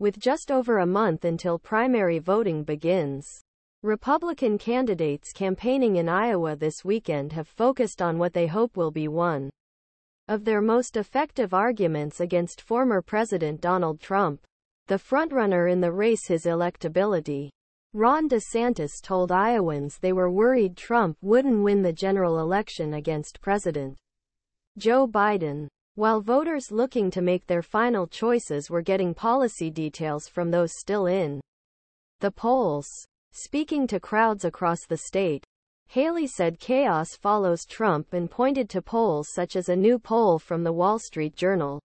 with just over a month until primary voting begins. Republican candidates campaigning in Iowa this weekend have focused on what they hope will be one of their most effective arguments against former President Donald Trump, the frontrunner in the race, his electability. Ron DeSantis told Iowans they were worried Trump wouldn't win the general election against President Joe Biden. While voters looking to make their final choices were getting policy details from those still in the polls. Speaking to crowds across the state, Haley said chaos follows Trump and pointed to polls such as a new poll from the Wall Street Journal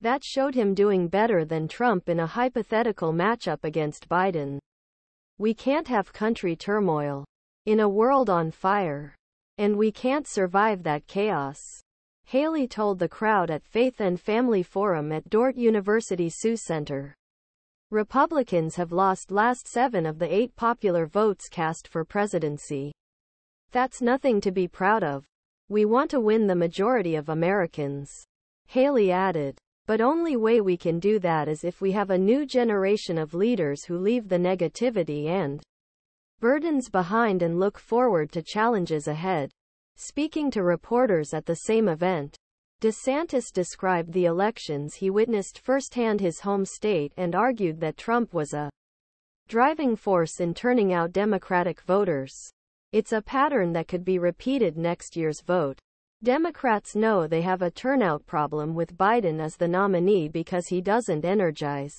that showed him doing better than Trump in a hypothetical matchup against Biden. "We can't have country turmoil in a world on fire, and we can't survive that chaos," Haley told the crowd at Faith and Family Forum at Dordt University Sioux Center. Republicans have lost last 7 of the 8 popular votes cast for presidency. "That's nothing to be proud of. We want to win the majority of Americans," Haley added. "But only way we can do that is if we have a new generation of leaders who leave the negativity and burdens behind and look forward to challenges ahead." Speaking to reporters at the same event, DeSantis described the elections he witnessed firsthand his home state and argued that Trump was a driving force in turning out Democratic voters. "It's a pattern that could be repeated next year's vote. Democrats know they have a turnout problem with Biden as the nominee because he doesn't energize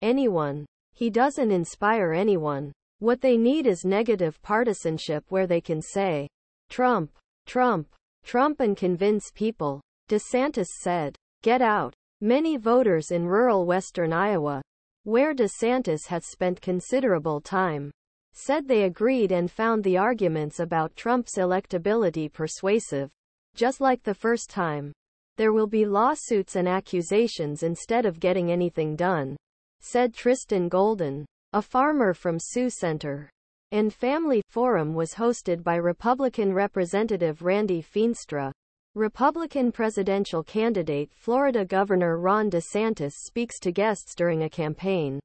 anyone. He doesn't inspire anyone. What they need is negative partisanship where they can say, 'Trump, Trump, Trump,' and convince people," DeSantis said. "Get out." Many voters in rural western Iowa, where DeSantis has spent considerable time, said they agreed and found the arguments about Trump's electability persuasive. "Just like the first time, there will be lawsuits and accusations instead of getting anything done," said Tristan Golden, a farmer from Sioux Center. And Family Forum was hosted by Republican Representative Randy Feenstra. Republican presidential candidate Florida Governor Ron DeSantis speaks to guests during a campaign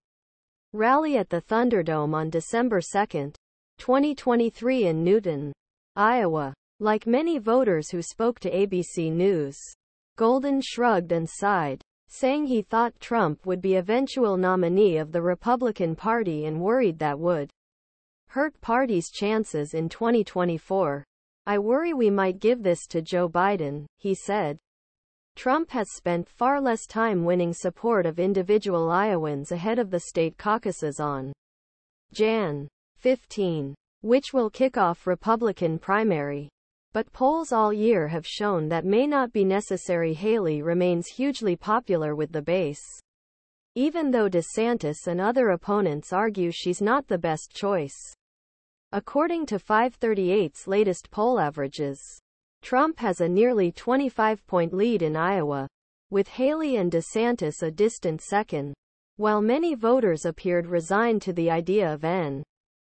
rally at the Thunderdome on December 2, 2023 in Newton, Iowa. Like many voters who spoke to ABC News, Golden shrugged and sighed, saying he thought Trump would be eventual nominee of the Republican Party and worried that would hurt party's chances in 2024. "I worry we might give this to Joe Biden," he said. "Trump has spent far less time winning support of individual Iowans ahead of the state caucuses on Jan. 15, which will kick off Republican primary. But polls all year have shown that may not be necessary." Haley remains hugely popular with the base, even though DeSantis and other opponents argue she's not the best choice. According to 538's latest poll averages, Trump has a nearly 25-point lead in Iowa, with Haley and DeSantis a distant second. While many voters appeared resigned to the idea of an